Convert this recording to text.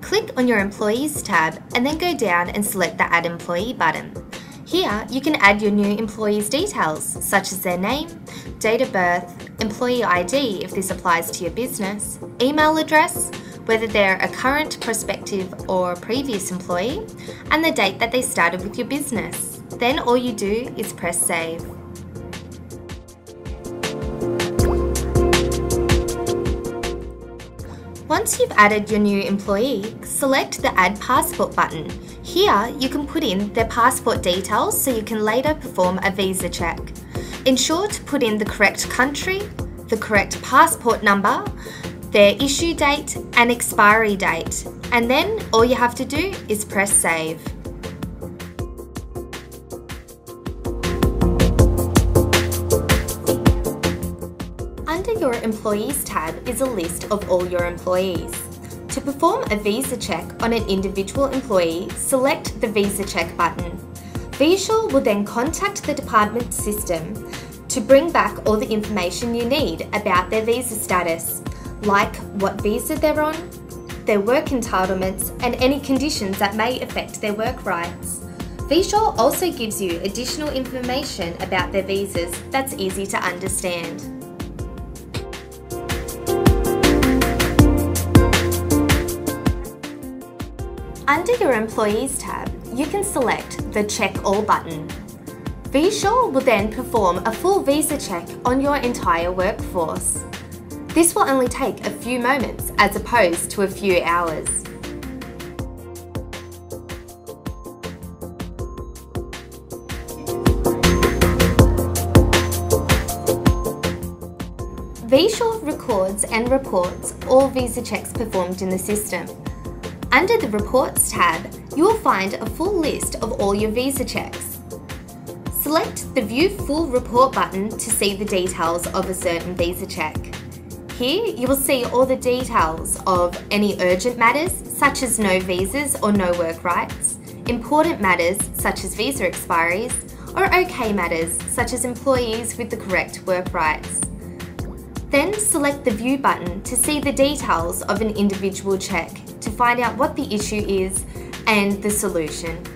Click on your Employees tab and then go down and select the Add Employee button. Here you can add your new employee's details such as their name, date of birth, employee ID if this applies to your business, email address, whether they're a current, prospective or previous employee, and the date that they started with your business. Then all you do is press Save. Once you've added your new employee, select the Add Passport button. Here you can put in their passport details so you can later perform a visa check. Ensure to put in the correct country, the correct passport number, their issue date and expiry date, and then all you have to do is press Save. Under your Employees tab is a list of all your employees. To perform a visa check on an individual employee, select the Visa Check button. vSure will then contact the department system to bring back all the information you need about their visa status, like what visa they're on, their work entitlements and any conditions that may affect their work rights. vSure also gives you additional information about their visas that's easy to understand. Under your Employees tab, you can select the Check All button. vSure will then perform a full visa check on your entire workforce. This will only take a few moments as opposed to a few hours. vSure records and reports all visa checks performed in the system. Under the Reports tab, you will find a full list of all your visa checks. Select the View Full Report button to see the details of a certain visa check. Here you will see all the details of any urgent matters such as no visas or no work rights, important matters such as visa expiries, or OK matters such as employees with the correct work rights. Then select the View button to see the details of an individual check to find out what the issue is and the solution.